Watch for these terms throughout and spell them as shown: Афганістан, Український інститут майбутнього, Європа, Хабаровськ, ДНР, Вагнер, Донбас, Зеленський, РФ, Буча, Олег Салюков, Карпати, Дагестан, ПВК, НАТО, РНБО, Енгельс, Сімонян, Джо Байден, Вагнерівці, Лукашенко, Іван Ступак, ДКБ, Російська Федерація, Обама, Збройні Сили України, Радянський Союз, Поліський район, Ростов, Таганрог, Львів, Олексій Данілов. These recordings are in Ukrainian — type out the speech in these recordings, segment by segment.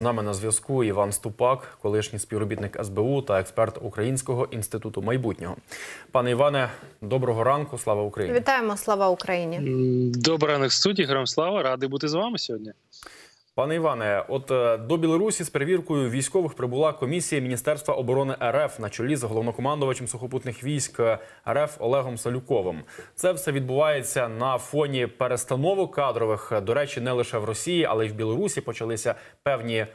З нами на зв'язку Іван Ступак, колишній співробітник СБУ та експерт Українського інституту майбутнього. Пане Іване, доброго ранку, слава Україні! Вітаємо, слава Україні! Доброго ранку, студії, гром слава, радий бути з вами сьогодні. Пане Іване, от до Білорусі з перевіркою військових прибула комісія Міністерства оборони РФ на чолі з головнокомандувачем сухопутних військ РФ Олегом Салюковим. Це все відбувається на фоні перестановок кадрових. До речі, не лише в Росії, але й в Білорусі почалися певні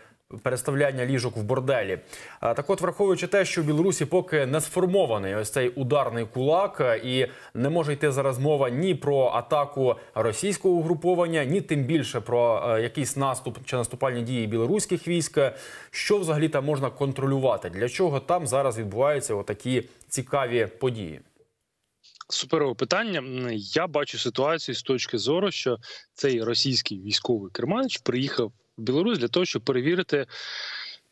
переставляння ліжок в борделі. Так от, враховуючи те, що в Білорусі поки не сформований ось цей ударний кулак, і не може йти зараз мова ні про атаку російського угруповання, ні тим більше про якийсь наступ чи наступальні дії білоруських військ, що взагалі там можна контролювати? Для чого там зараз відбуваються отакі цікаві події? Суперове питання. Я бачу ситуацію з точки зору, що цей російський військовий керманич приїхав в Білорусь для того, щоб перевірити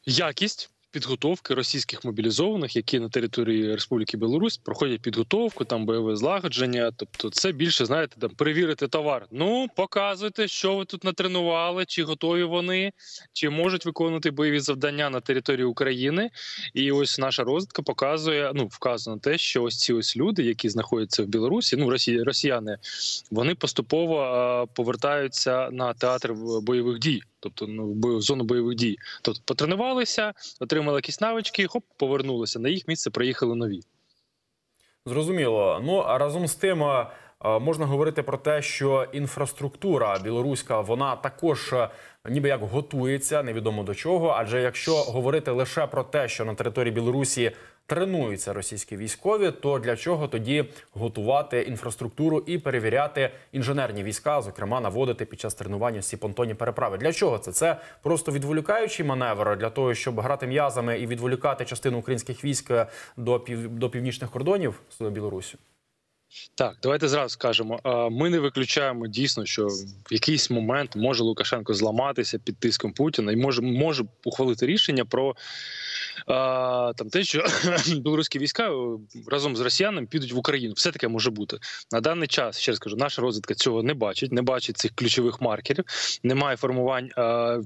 якість підготовки російських мобілізованих, які на території Республіки Білорусь проходять підготовку, там бойове злагодження. Тобто це більше, знаєте, там перевірити товар. Ну, показуйте, що ви тут натренували, чи готові вони, чи можуть виконувати бойові завдання на території України. І ось наша розвідка показує, ну, вказано те, що ось ці ось люди, які знаходяться в Білорусі, ну, росіяни, вони поступово повертаються на театр бойових дій. Тобто в зону бойових дій. Тобто потренувалися, отримали якісь навички, хоп, повернулися. На їх місце приїхали нові. Зрозуміло. Ну, а разом з тим можна говорити про те, що інфраструктура білоруська, вона також ніби як готується, невідомо до чого. Адже якщо говорити лише про те, що на території Білорусі тренуються російські військові, то для чого тоді готувати інфраструктуру і перевіряти інженерні війська, зокрема наводити під час тренування всі понтонні переправи? Для чого це? Це просто відволікаючий маневр для того, щоб грати м'язами і відволікати частину українських військ до північних кордонів з Білорусі? Так, давайте зразу скажемо, ми не виключаємо дійсно, що в якийсь момент може Лукашенко зламатися під тиском Путіна і може ухвалити рішення про там те, що білоруські війська разом з росіянами підуть в Україну. Все таке може бути. На даний час, ще раз кажу, наша розвідка цього не бачить цих ключових маркерів, немає формувань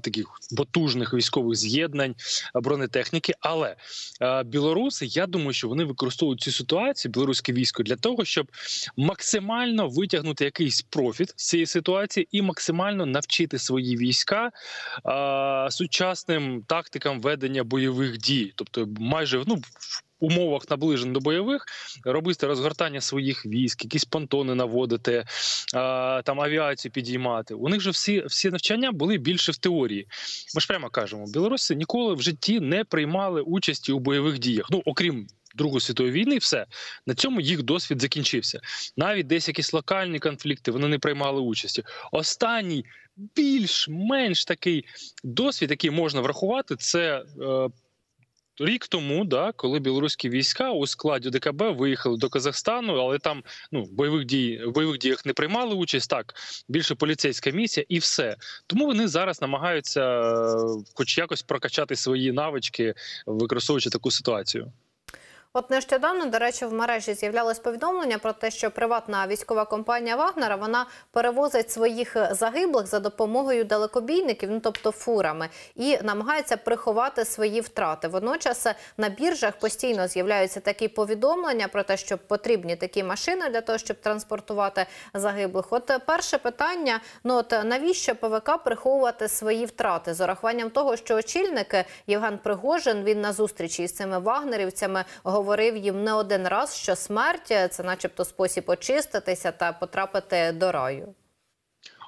таких потужних військових з'єднань, бронетехніки, але білоруси, я думаю, що вони використовують цю ситуацію, білоруське військо, для того, щоб максимально витягнути якийсь профіт з цієї ситуації і максимально навчити свої війська сучасним тактикам ведення бойових дій. Тобто майже, ну, в умовах наближених до бойових, робити розгортання своїх військ, якісь понтони наводити, там авіацію підіймати. У них же всі навчання були більше в теорії. Ми ж прямо кажемо, білоруси ніколи в житті не приймали участі у бойових діях. Ну, окрім Другої світової війни, все. На цьому їх досвід закінчився. Навіть десь якісь локальні конфлікти, вони не приймали участі. Останній, більш-менш такий досвід, який можна врахувати, це рік тому, коли білоруські війська у складі ДКБ виїхали до Казахстану, але там в бойових діях не приймали участь, так, більше поліцейська місія і все. Тому вони зараз намагаються хоч якось прокачати свої навички, використовуючи таку ситуацію. От нещодавно, до речі, в мережі з'являлось повідомлення про те, що приватна військова компанія Вагнера, вона перевозить своїх загиблих за допомогою далекобійників, ну тобто фурами, і намагається приховати свої втрати. Водночас на біржах постійно з'являються такі повідомлення про те, що потрібні такі машини для того, щоб транспортувати загиблих. От перше питання, навіщо ПВК приховувати свої втрати? З урахуванням того, що очільник Євген Пригожин, він на зустрічі із цими вагнерівцями говорив їм не один раз, що смерть – це начебто спосіб очиститися та потрапити до раю.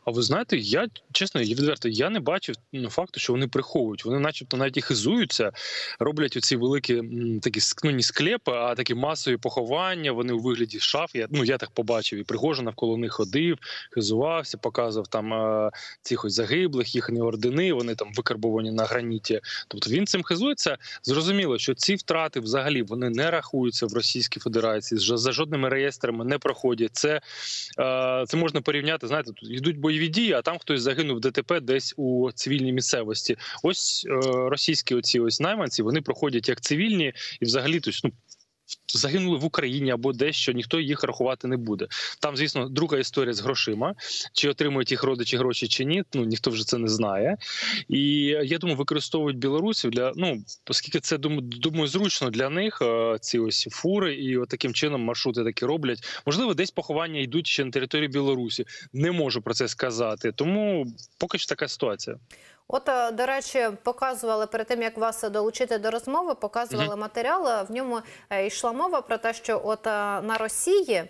А ви знаєте, я, чесно, відверто, я не бачив факту, що вони приховують. Вони начебто навіть і хизуються, роблять оці великі, такі, ну, не склепи, а такі масові поховання, вони у вигляді шаф. Я так побачив, і Пригожин навколо них ходив, хизувався, показував там цих ось загиблих, їхні ордени, вони там викарбовані на граніті. Тобто він цим хизується. Зрозуміло, що ці втрати взагалі, вони не рахуються в Російській Федерації, за жодними реєстрами не проходять. Це можна порівняти, знаєте, тут йдуть бойові дії, а там хтось загинув в ДТП десь у цивільній місцевості. Ось російські оці найманці, вони проходять як цивільні, і взагалі загинули в Україні або дещо, ніхто їх рахувати не буде. Там, звісно, друга історія з грошима. Чи отримують їх родичі гроші, чи ні, ну, ніхто вже це не знає. І, я думаю, використовують білорусів для, ну, оскільки це, думаю, зручно для них, ці ось фури, і от таким чином маршрути такі роблять. Можливо, десь поховання йдуть ще на території Білорусі. Не можу про це сказати. Тому поки що така ситуація. От, до речі, показували, перед тим, як вас долучити до розмови, показували матеріал, в ньому йшла мова про те, що от на Росії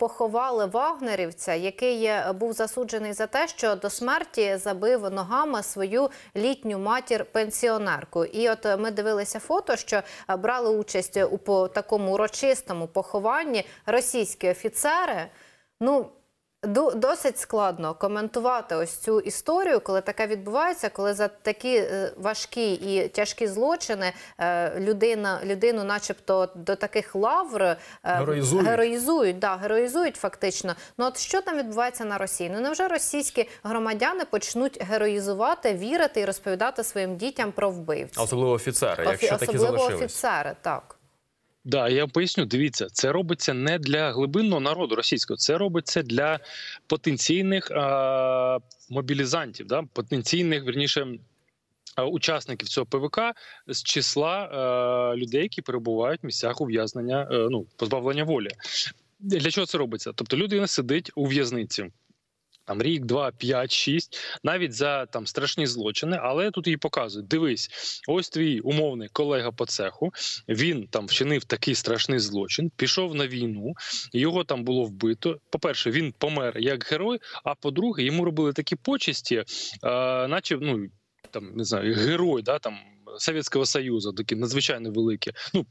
поховали вагнерівця, який був засуджений за те, що до смерті забив ногами свою літню матір-пенсіонерку. І от ми дивилися фото, що брали участь у такому урочистому похованні російські офіцери. Ну, досить складно коментувати ось цю історію, коли таке відбувається, коли за такі важкі і тяжкі злочини людину начебто до таких лавр героїзують фактично. Ну от що там відбувається на Росії? Ну невже російські громадяни почнуть героїзувати, вірити і розповідати своїм дітям про вбивців? Особливо офіцери, якщо такі залишились. Особливо офіцери, так. Да, я поясню, дивіться, це робиться не для глибинного народу російського, це робиться для потенційних мобілізантів, да? Потенційних, верніше, учасників цього ПВК з числа людей, які перебувають в місцях ув'язнення, ну, позбавлення волі. Для чого це робиться? Тобто людина сидить у в'язниці. Там рік, два, п'ять, шість, навіть за там страшні злочини, але тут її показують. Дивись, ось твій умовний колега по цеху, він там вчинив такий страшний злочин, пішов на війну, його там було вбито. По-перше, він помер як герой, а по-друге, йому робили такі почесті, наче, ну, там, не знаю, герой, да, там, Совєтського Союзу, такі надзвичайно великі, ну,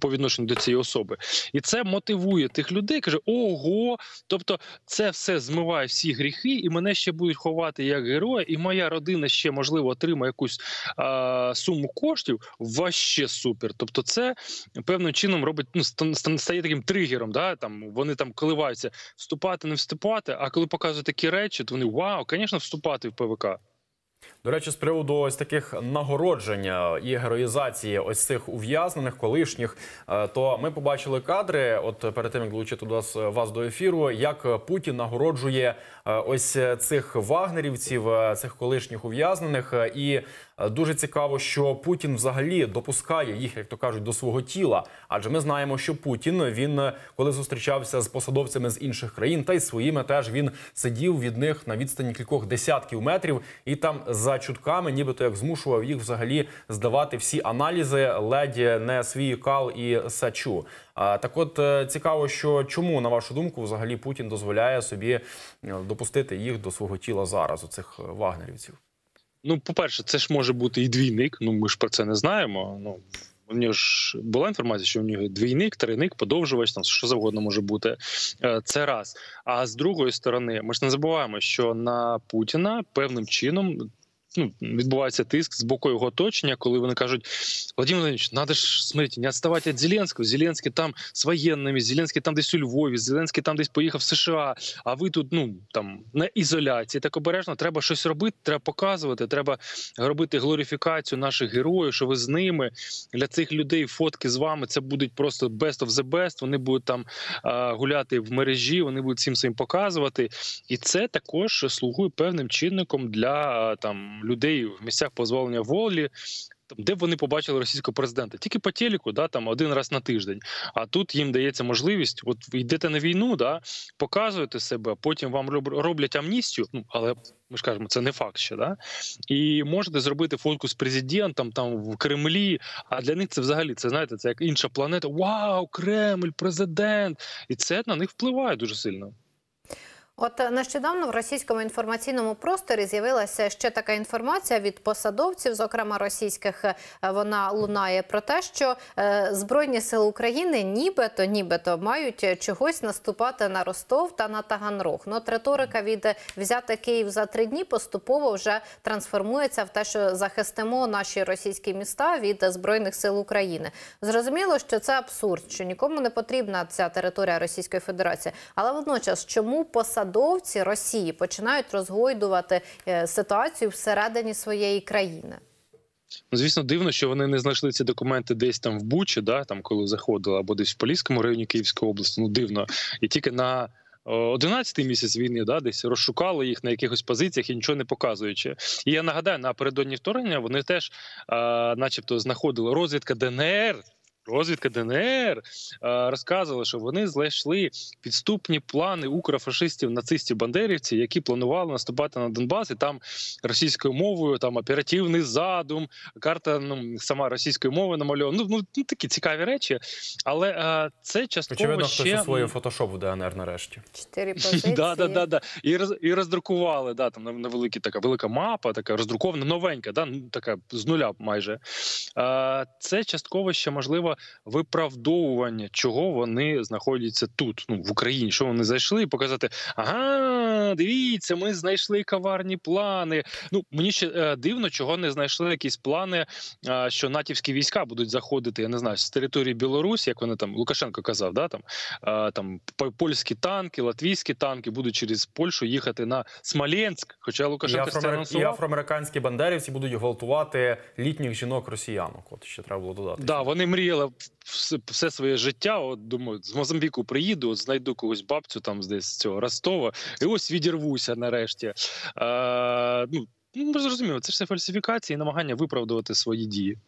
по відношенню до цієї особи. І це мотивує тих людей, каже, ого, тобто це все змиває всі гріхи, і мене ще будуть ховати як героя, і моя родина ще, можливо, отримає якусь суму коштів, ваще супер. Тобто це певним чином робить, ну, стає таким тригером, да? Там, вони там коливаються, вступати, не вступати, а коли показують такі речі, то вони, вау, звісно, вступати в ПВК. До речі, з приводу ось таких нагороджень і героїзації ось цих ув'язнених, колишніх, то ми побачили кадри, от перед тим, як долучити вас до ефіру, як Путін нагороджує ось цих вагнерівців, цих колишніх ув'язнених. І дуже цікаво, що Путін взагалі допускає їх, як то кажуть, до свого тіла. Адже ми знаємо, що Путін, він, коли зустрічався з посадовцями з інших країн, та й своїми теж, він сидів від них на відстані кількох десятків метрів і там за чутками, нібито як змушував їх взагалі здавати всі аналізи, ледь не свій кал і сачу. Так от, цікаво, що чому, на вашу думку, взагалі Путін дозволяє собі допустити їх до свого тіла зараз, оцих вагнерівців? Ну, по-перше, це ж може бути і двійник, ну ми ж про це не знаємо, ну... У нього ж була інформація, що у нього двійник, тройник, подовжувач, там що завгодно може бути. Це раз. А з другої сторони, ми ж не забуваємо, що на Путіна певним чином, ну, відбувається тиск з боку його оточення, коли вони кажуть, Владимир Владимирович, надо ж, смотрите, не відставати від Зеленського, Зеленський там з воєнними, Зеленський там десь у Львові, Зеленський там десь поїхав в США, а ви тут, ну, там, на ізоляції, так обережно, треба щось робити, треба показувати, треба робити глорифікацію наших героїв, що ви з ними, для цих людей фотки з вами, це будуть просто best of the best, вони будуть там гуляти в мережі, вони будуть всім своїм показувати, і це також слугує певним чинником для, там, людей в місцях позбавлення волі, де вони побачили російського президента. Тільки по телеку, да, там, один раз на тиждень. А тут їм дається можливість, от йдете на війну, да, показуєте себе, потім вам роблять амністію, ну, але ми ж кажемо, це не факт ще, да? І можете зробити фотку з президентом там в Кремлі, а для них це взагалі, це, знаєте, це як інша планета. Вау, Кремль, президент! І це на них впливає дуже сильно. От нещодавно в російському інформаційному просторі з'явилася ще така інформація від посадовців, зокрема російських, вона лунає про те, що Збройні Сили України нібито мають чогось наступати на Ростов та на Таганрог. Ну, от риторика від «взяти Київ за 3 дні» поступово вже трансформується в те, що захистимо наші російські міста від Збройних Сил України. Зрозуміло, що це абсурд, що нікому не потрібна ця територія Російської Федерації. Але водночас, чому посадовці Росії починають розгойдувати ситуацію всередині своєї країни? Ну, звісно, дивно, що вони не знайшли ці документи десь там в Бучі, да, там, коли заходили, або десь в Поліському районі Київської області, ну дивно. І тільки на 11-й місяць війни, да, десь розшукали їх на якихось позиціях і нічого не показуючи. І я нагадаю, напередодні вторгнення вони теж начебто знаходили розвідка ДНР розказувала, що вони знайшли підступні плани укрофашистів, нацистів, бандерівців, які планували наступати на Донбас, і там російською мовою, там оперативний задум, карта, ну, сама російською мовою намальована. Ну, такі цікаві речі, але це частково ще... Очевидно, хтось у своє фотошоп у ДНР нарешті. 4 позиції. Да. І роздрукували, да, там невелика така велика мапа, така роздрукована, новенька, да, така з нуля майже. Це частково ще, можливо, виправдовування, чого вони знаходяться тут, ну, в Україні, що вони зайшли, і показати, ага, дивіться, ми знайшли коварні плани. Ну, мені ще дивно, чого не знайшли якісь плани, що натівські війська будуть заходити, я не знаю, з території Білорусі, як вони там, Лукашенко казав, да, там польські танки, латвійські танки будуть через Польщу їхати на Смоленськ, хоча Лукашенко це анонсував. І афроамериканські бандерівці будуть гвалтувати літніх жінок-росіянок, от ще треба було додати. Да, вони мріяли все своє життя, от думаю, з Мозамбіку приїду, от знайду когось бабцю там десь з цього Ростова, і ось відірвуся нарешті. Ну, ми зрозуміли, це все фальсифікації і намагання виправдувати свої дії.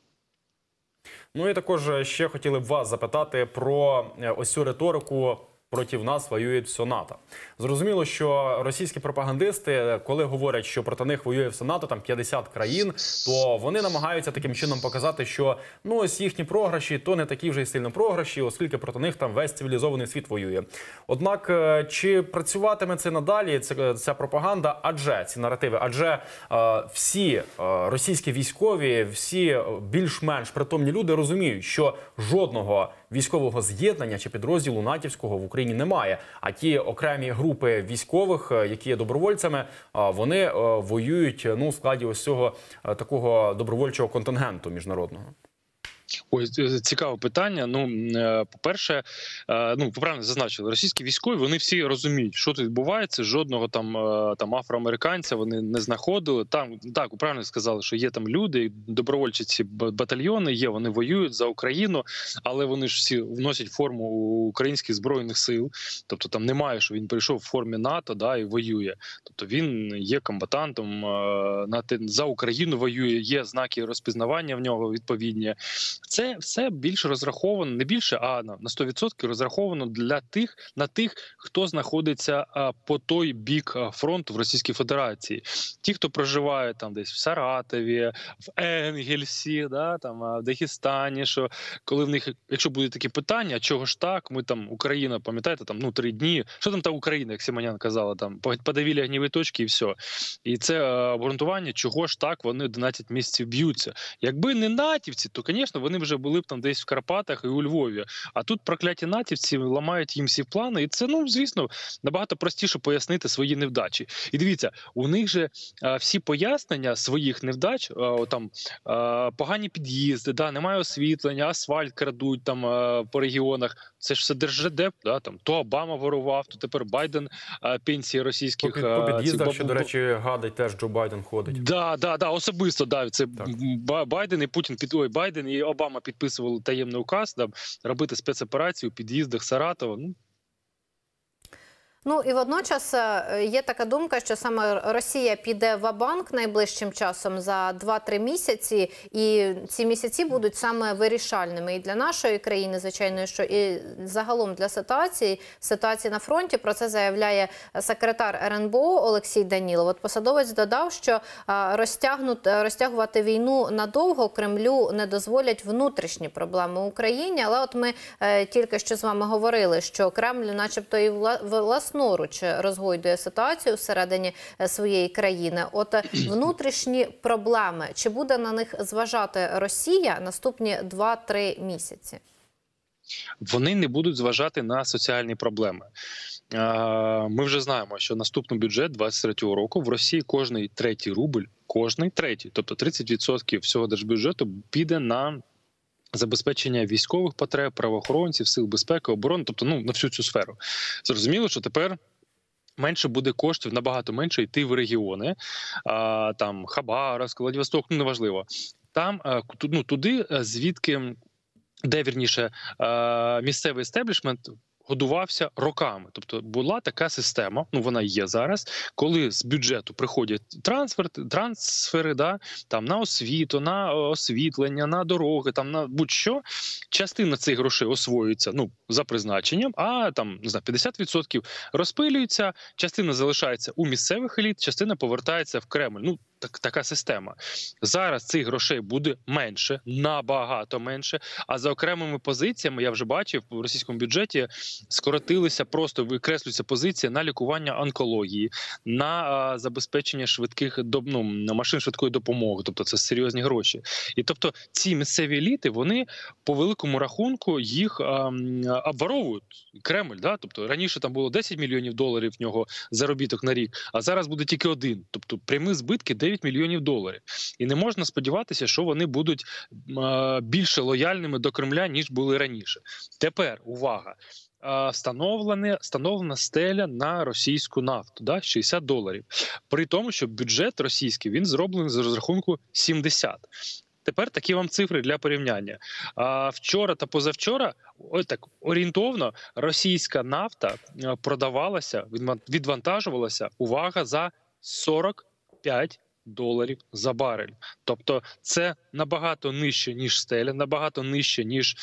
Ну і також ще хотіли б вас запитати про ось цю риторику «проти нас воює все НАТО». Зрозуміло, що російські пропагандисти, коли говорять, що проти них воює все НАТО, там 50 країн, то вони намагаються таким чином показати, що ну ось їхні програші, то не такі вже й сильно програші, оскільки проти них там весь цивілізований світ воює. Однак, чи працюватиме це надалі, ця пропаганда, адже ці наративи, адже всі російські військові, всі більш-менш притомні люди розуміють, що жодного військового з'єднання чи підрозділу натівського в Україні немає. А ті окремі групи військових, які є добровольцями, вони воюють, ну, в складі ось цього такого добровольчого контингенту міжнародного. Ось цікаве питання. Ну, по-перше, ну, ви правильно зазначили, російські військові, вони всі розуміють, що тут відбувається, жодного там афроамериканця вони не знаходили. Там, так, ви правильно сказали, що є там люди, добровольчі ці батальйони є, вони воюють за Україну, але вони ж всі вносять форму українських збройних сил. Тобто там немає, що він прийшов в формі НАТО, да, і воює. Тобто він є комбатантом, за Україну воює, є знаки розпізнавання в нього відповідні. Це все більше розраховано, не більше, а на 100% розраховано для тих, на тих, хто знаходиться по той бік фронту в Російській Федерації. Ті, хто проживає там десь в Саратові, в Енгельсі, да, там, в Дагестані, що коли в них, якщо будуть такі питання, чого ж так, ми там, Україна, пам'ятаєте, там, ну, 3 дні, що там та Україна, як Сімонян казала, там, подавили огнєві точки і все. І це обґрунтування, чого ж так вони 11 місяців б'ються. Якби не натівці, то, звісно, вони вже були б там десь в Карпатах і у Львові. А тут прокляті натівці ламають їм всі плани. І це, ну, звісно, набагато простіше пояснити свої невдачі. І дивіться, у них же всі пояснення своїх невдач, там погані під'їзди, да, немає освітлення, асфальт крадуть там по регіонах. Це ж все держдеп, да, там, то Обама ворував, то тепер Байден пенсії російських... По під'їздах, що, до речі, гадить, теж Джо Байден ходить. Да, особисто, да, це так. Байден і Путін, ой, Байден і Обама підписували таємний указ, там, робити спецоперацію у під'їздах Саратова. Ну і водночас є така думка, що саме Росія піде ва-банк найближчим часом за 2-3 місяці, і ці місяці будуть саме вирішальними і для нашої країни, звичайно, що і загалом для ситуації на фронті. Про це заявляє секретар РНБО Олексій Данілов. От посадовець додав, що розтягувати війну надовго Кремлю не дозволять внутрішні проблеми України. Але от ми тільки що з вами говорили, що Кремль начебто і власноруч розгойдує ситуацію всередині своєї країни. От внутрішні проблеми, чи буде на них зважати Росія наступні 2-3 місяці? Вони не будуть зважати на соціальні проблеми. Ми вже знаємо, що наступний бюджет 2023 року в Росії кожний третій рубль, тобто 30% всього держбюджету піде на забезпечення військових потреб, правоохоронців, сил безпеки, оборони, тобто, ну, на всю цю сферу. Зрозуміло, що тепер менше буде коштів, набагато менше йти в регіони, там Хабаровськ, Владивосток, ну, неважливо. там, ну, туди, звідки, де, вірніше, місцевий естеблішмент годувався роками. Тобто була така система, ну вона є зараз, коли з бюджету приходять трансфери, да, там на освіту, на освітлення, на дороги, там на будь-що. Частина цих грошей освоюється, ну, за призначенням, а там, не знаю, 50% розпилюється, частина залишається у місцевих еліт, частина повертається в Кремль. Ну, така система. Зараз цих грошей буде менше, набагато менше, а за окремими позиціями, я вже бачив, в російському бюджеті скоротилися, просто викреслюються позиції на лікування онкології, на забезпечення швидких, ну, машин швидкої допомоги, тобто це серйозні гроші. І тобто ці місцеві еліти, вони по великому рахунку їх обворовують. Кремль, да? Тобто раніше там було 10 мільйонів доларів в нього заробіток на рік, а зараз буде тільки один. Тобто прямі збитки – 9 мільйонів доларів. І не можна сподіватися, що вони будуть більше лояльними до Кремля, ніж були раніше. Тепер, увага, встановлена стеля на російську нафту, да, $60. При тому, що бюджет російський, він зроблений з розрахунку 70. Тепер такі вам цифри для порівняння. Вчора та позавчора, ось так орієнтовно, російська нафта продавалася, відвантажувалася, увага, за $45 за барель. Тобто це набагато нижче, ніж стеля, набагато нижче, ніж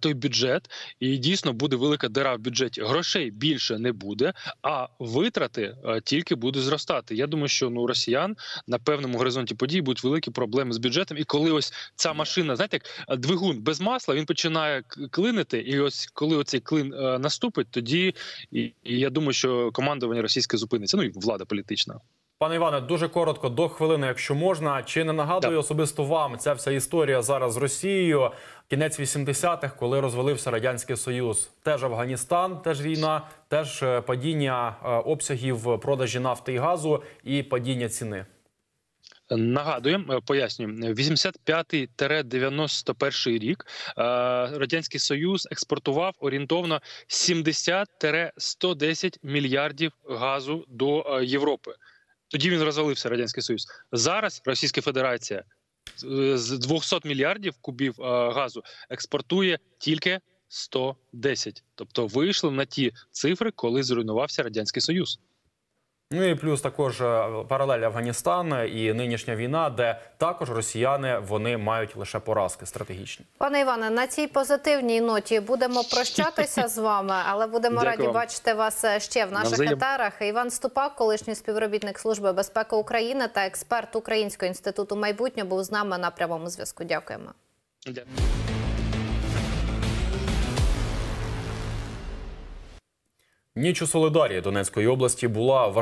той бюджет. І дійсно буде велика діра в бюджеті. Грошей більше не буде, а витрати тільки будуть зростати. Я думаю, що, ну, росіян на певному горизонті подій будуть великі проблеми з бюджетом. І коли ось ця машина, знаєте, як двигун без масла, він починає клинити, і ось коли оцей клин наступить, тоді, і я думаю, що командування російське зупиниться, ну і влада політична. Пане Іване, дуже коротко, до хвилини, якщо можна. Чи не нагадує особисто вам ця вся історія зараз з Росією? Кінець 80-х, коли розвалився Радянський Союз. Теж Афганістан, теж війна, теж падіння обсягів продажі нафти і газу і падіння ціни. Нагадуємо, пояснюємо, 85-91 рік Радянський Союз експортував орієнтовно 70-110 мільярдів газу до Європи. Тоді він розвалився, Радянський Союз. Зараз Російська Федерація з 200 мільярдів кубів газу експортує тільки 110. Тобто вийшли на ті цифри, коли зруйнувався Радянський Союз. Ну і плюс також паралель Афганістан і нинішня війна, де також росіяни, вони мають лише поразки стратегічні. Пане Іване, на цій позитивній ноті будемо прощатися з вами, але будемо раді бачити вас ще в наших етерах. Іван Ступак, колишній співробітник Служби безпеки України та експерт Українського інституту майбутнього, був з нами на прямому зв'язку. Дякуємо. Дякую. Ніч у Солидарі Донецької області була важлива.